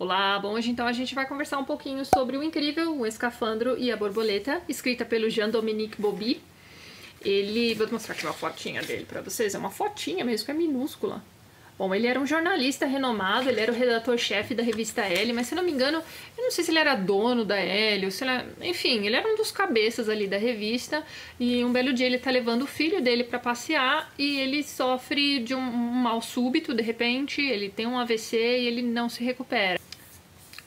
Olá, bom, hoje então a gente vai conversar um pouquinho sobre O Incrível, o Escafandro e a Borboleta, escrita pelo Jean-Dominique Bauby. Ele... vou mostrar aqui uma fotinha dele pra vocês, é uma fotinha mesmo, que é minúscula. Bom, ele era um jornalista renomado, ele era o redator-chefe da revista Elle, mas se não me engano, eu não sei se ele era dono da Elle, ou se ele era... enfim, ele era um dos cabeças ali da revista, e um belo dia ele tá levando o filho dele pra passear, e ele sofre de um mal súbito, de repente, ele tem um AVC e ele não se recupera.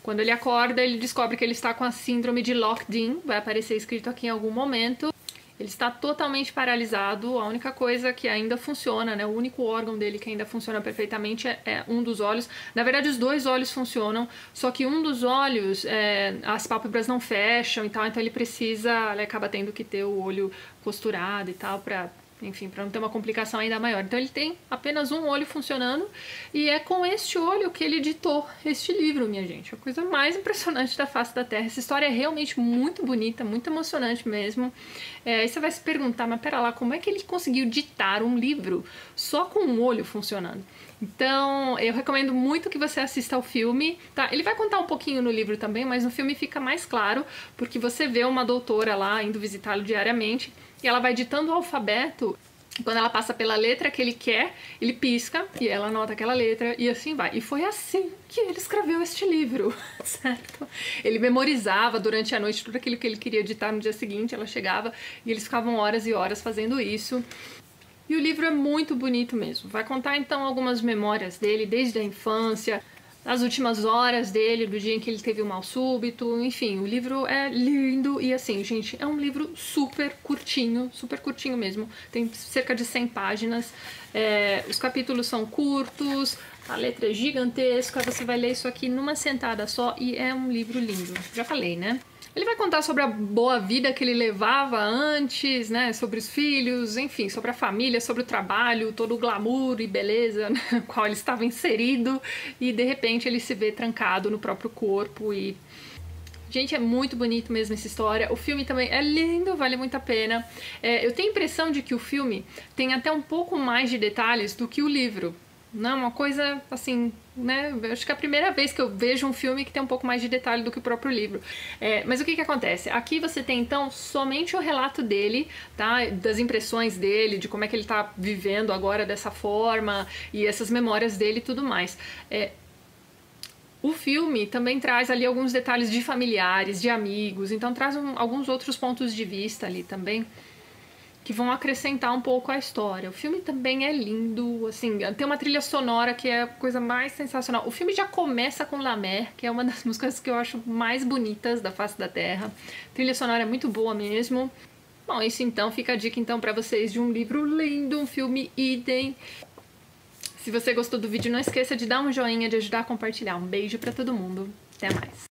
Quando ele acorda, ele descobre que ele está com a síndrome de Locked-in, vai aparecer escrito aqui em algum momento. Ele está totalmente paralisado, a única coisa que ainda funciona, né? O único órgão dele que ainda funciona perfeitamente é um dos olhos. Na verdade, os dois olhos funcionam, só que um dos olhos, as pálpebras não fecham e tal, então ele acaba tendo que ter o olho costurado e tal, para... enfim, para não ter uma complicação ainda maior. Então ele tem apenas um olho funcionando e é com este olho que ele editou este livro, minha gente. A coisa mais impressionante da face da Terra. Essa história é realmente muito bonita, muito emocionante mesmo. Aí você vai se perguntar, mas pera lá, como é que ele conseguiu ditar um livro só com um olho funcionando? Então, eu recomendo muito que você assista ao filme, tá? Ele vai contar um pouquinho no livro também, mas no filme fica mais claro, porque você vê uma doutora lá indo visitá-lo diariamente, e ela vai ditando o alfabeto, e quando ela passa pela letra que ele quer, ele pisca, e ela anota aquela letra, e assim vai. E foi assim que ele escreveu este livro, certo? Ele memorizava durante a noite tudo aquilo que ele queria ditar no dia seguinte, ela chegava, e eles ficavam horas e horas fazendo isso. E o livro é muito bonito mesmo. Vai contar então algumas memórias dele, desde a infância, das últimas horas dele, do dia em que ele teve um mal súbito, enfim, o livro é lindo e assim, gente, é um livro super curtinho mesmo, tem cerca de 100 páginas, os capítulos são curtos, a letra é gigantesca, você vai ler isso aqui numa sentada só e é um livro lindo, já falei, né? Ele vai contar sobre a boa vida que ele levava antes, né, sobre os filhos, enfim, sobre a família, sobre o trabalho, todo o glamour e beleza no qual ele estava inserido e de repente ele se vê trancado no próprio corpo e... gente, é muito bonito mesmo essa história. O filme também é lindo, vale muito a pena. Eu tenho a impressão de que o filme tem até um pouco mais de detalhes do que o livro. Não, uma coisa assim, né? Eu acho que é a primeira vez que eu vejo um filme que tem um pouco mais de detalhe do que o próprio livro. Mas o que que acontece? Aqui você tem então somente o relato dele, tá? Das impressões dele, de como é que ele tá vivendo agora dessa forma e essas memórias dele e tudo mais. O filme também traz ali alguns detalhes de familiares, de amigos, então traz alguns outros pontos de vista ali também, que vão acrescentar um pouco a história. O filme também é lindo, assim, tem uma trilha sonora que é a coisa mais sensacional. O filme já começa com La Mère, que é uma das músicas que eu acho mais bonitas da face da Terra. A trilha sonora é muito boa mesmo. Bom, isso então, fica a dica então pra vocês de um livro lindo, um filme idem. Se você gostou do vídeo, não esqueça de dar um joinha, de ajudar a compartilhar. Um beijo pra todo mundo, até mais!